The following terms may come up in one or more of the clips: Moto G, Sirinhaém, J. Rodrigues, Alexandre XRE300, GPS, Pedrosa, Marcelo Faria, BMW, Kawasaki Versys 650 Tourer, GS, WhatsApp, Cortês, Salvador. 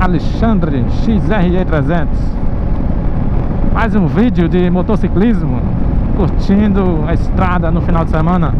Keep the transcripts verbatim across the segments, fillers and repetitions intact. Alexandre X R E trezentos. Mais um vídeo de motociclismo, curtindo a estrada no final de semana.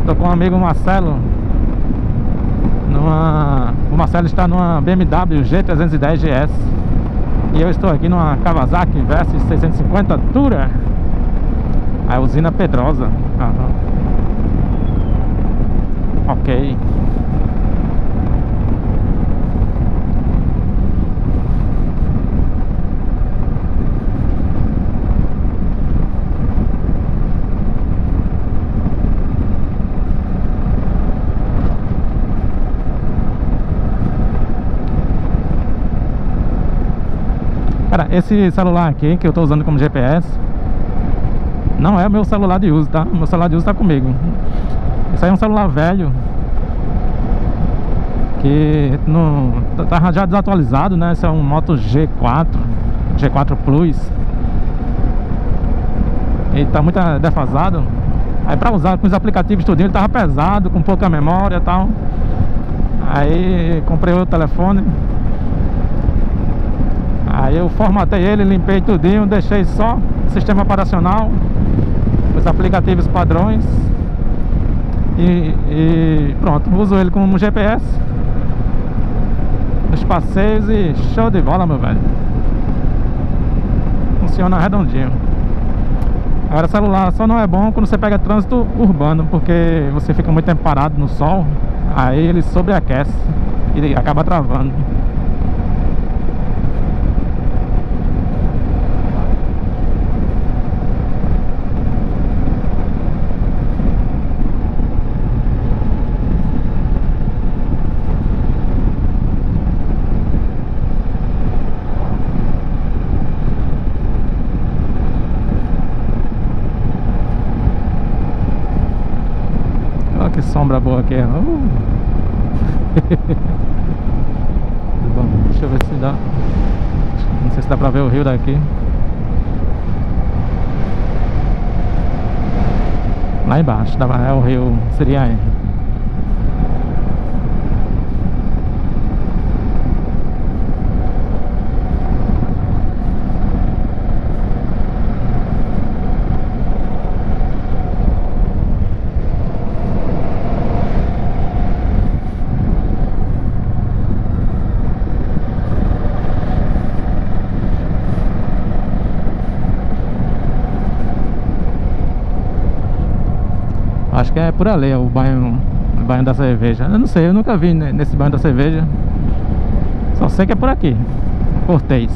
Estou com um amigo Marcelo. Numa... O Marcelo está numa B M W G trezentos e dez G S e eu estou aqui numa Kawasaki Versys seiscentos e cinquenta Tourer, a usina Pedrosa. Uhum. Ok. Cara, esse celular aqui que eu estou usando como G P S não é o meu celular de uso, tá? O meu celular de uso tá comigo. Isso aí é um celular velho que não, tá já desatualizado, né? Esse é um Moto G quatro G quatro Plus. Ele tá muito defasado. Aí pra usar com os aplicativos tudinho ele tava pesado, com pouca memória e tal. Aí comprei outro telefone. Aí eu formatei ele, limpei tudinho, deixei só sistema operacional, os aplicativos padrões e, e pronto, uso ele como G P S nos passeios e show de bola, meu velho. Funciona redondinho. Agora, celular só não é bom quando você pega trânsito urbano, porque você fica muito tempo parado no sol, aí ele sobreaquece e acaba travando. Que sombra boa aqui. Uh. Bom, deixa eu ver se dá. Não sei se dá pra ver o rio daqui. Lá embaixo, é o rio Sirinhaém. Acho que é por ali, é o banho, o banho da cerveja. Eu não sei, eu nunca vi nesse banho da cerveja. Só sei que é por aqui, Cortês.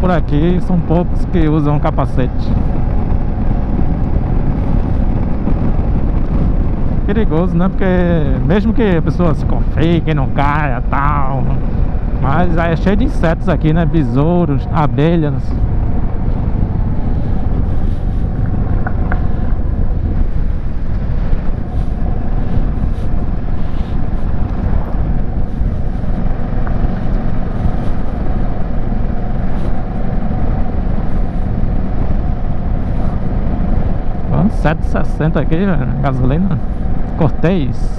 por aqui, são poucos que usam capacete. Perigoso, né? Porque mesmo que a pessoa se confie, que não caia, tal, mas aí é cheio de insetos aqui, né? Besouros, abelhas. sete e sessenta aqui, velho, gasolina Cortês.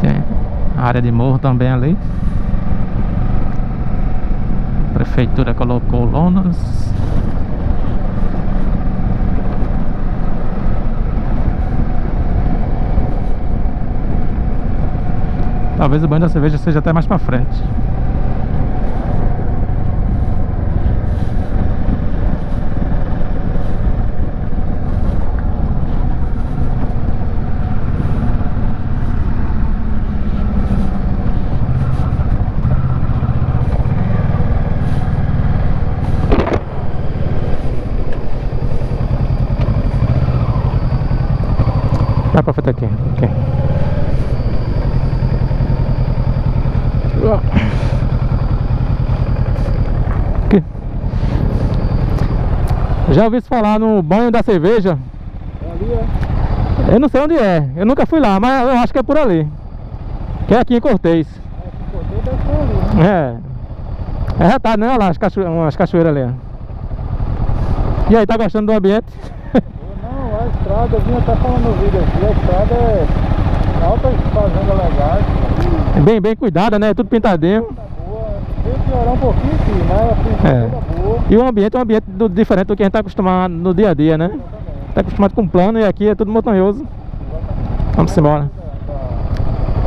Tem a área de morro também ali. Prefeitura colocou lonas. Talvez o banho da cerveja seja até mais pra frente. Dá pra fazer aqui, ok. Aqui. Já ouvi falar no banho da cerveja? É ali, é? Eu não sei onde é, eu nunca fui lá, mas eu acho que é por ali. Que é aqui em Cortês. É, aqui em Cortês deve ser ali, né? É. É retado, né? Olha lá, as cacho... umas cachoeiras ali, ó. E aí, tá gostando do ambiente? A estrada, eu vim até falando no vídeo aqui, a estrada é alta fazenda legais. Bem, bem cuidada, né? Tudo pintadinho. Tá boa. Tem que piorar um pouquinho aqui, mas a é. Tá boa. E o ambiente é um ambiente do, diferente do que a gente tá acostumado no dia a dia, né? Tá acostumado com plano e aqui é tudo montanhoso. Exatamente. Vamos embora.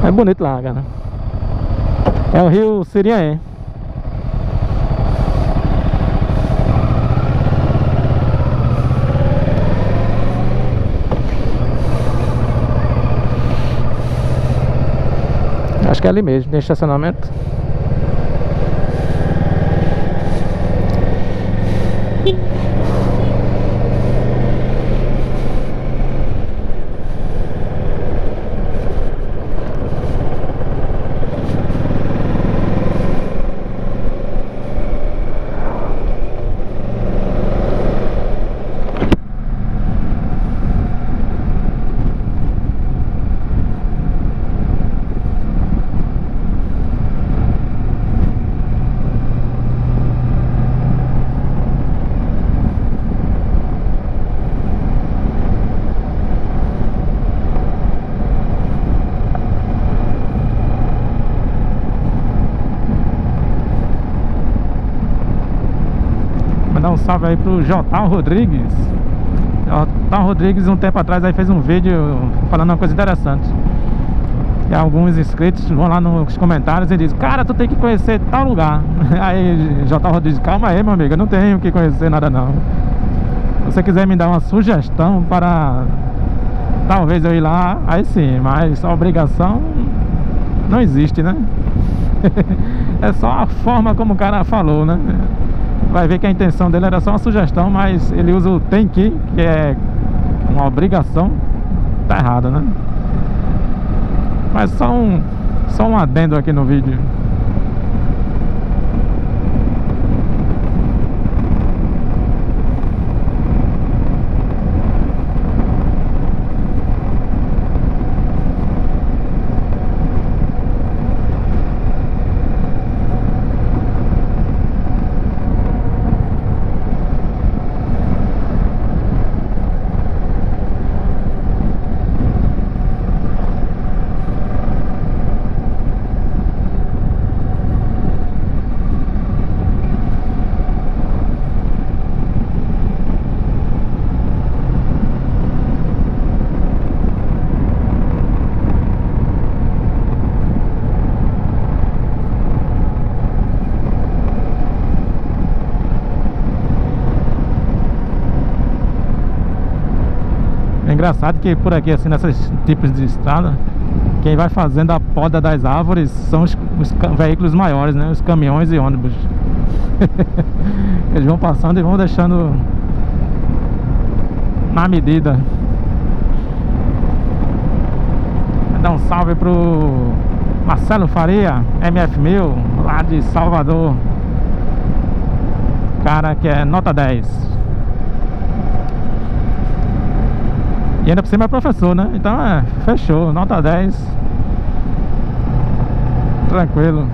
É bonito lá, cara. É o rio Sirinhaém. Acho que é ali mesmo, tem estacionamento. Dá um salve aí pro J. Rodrigues. J. Rodrigues um tempo atrás aí fez um vídeo falando uma coisa interessante. E alguns inscritos vão lá nos comentários e dizem: cara, tu tem que conhecer tal lugar. Aí J. Rodrigues: calma aí, meu amigo, eu não tenho que conhecer nada não. Se você quiser me dar uma sugestão para talvez eu ir lá, aí sim, mas a obrigação não existe, né? É só a forma como o cara falou, né? Vai ver que a intenção dele era só uma sugestão, mas ele usa o tem que, que é uma obrigação. Tá errado, né? Mas só um, só um adendo aqui no vídeo. engraçado que por aqui, assim, nesses tipos de estrada, quem vai fazendo a poda das árvores são os, os veículos maiores, né? Os caminhões e ônibus. Eles vão passando e vão deixando na medida. Dá um salve pro Marcelo Faria, M F mil, lá de Salvador. Cara que é nota dez. E ainda por cima é professor, né? Então é, fechou, nota dez. Tranquilo.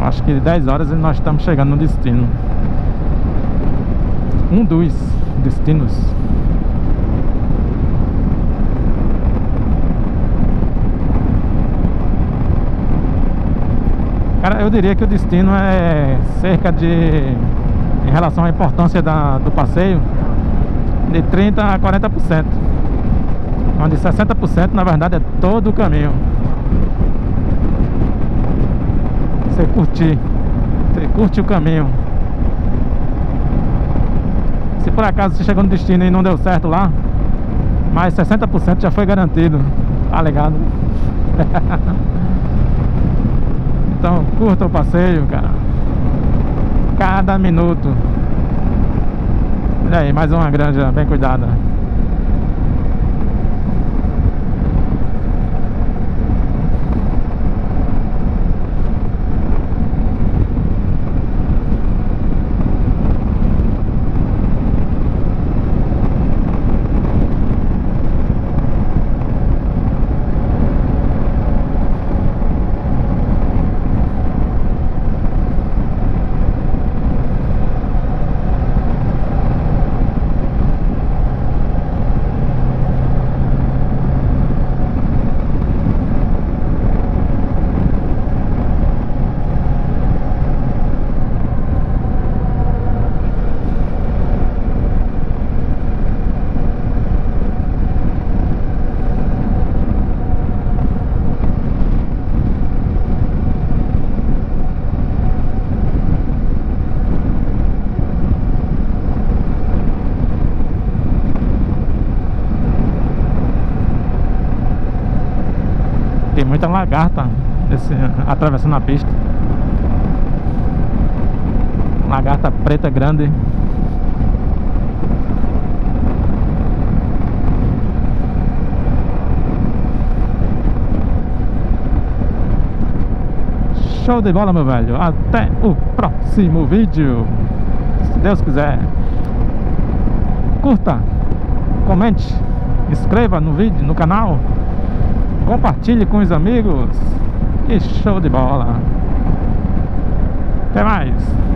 Acho que dez horas nós estamos chegando no destino. Um dos destinos. Cara, eu diria que o destino é cerca de, em relação à importância da, do passeio, de trinta a quarenta por cento. Onde sessenta por cento na verdade é todo o caminho. Você curtir, você curte o caminho. Se por acaso você chegou no destino e não deu certo lá, mas sessenta por cento já foi garantido. Tá ligado? Então curta o passeio, cara. Cada minuto. Olha aí, mais uma granja bem cuidada. Muita lagarta esse, atravessando a pista. Lagarta preta grande. Show de bola, meu velho. Até o próximo vídeo. Se Deus quiser. Curta, comente, inscreva no vídeo, no canal. Compartilhe com os amigos. E show de bola. Até mais.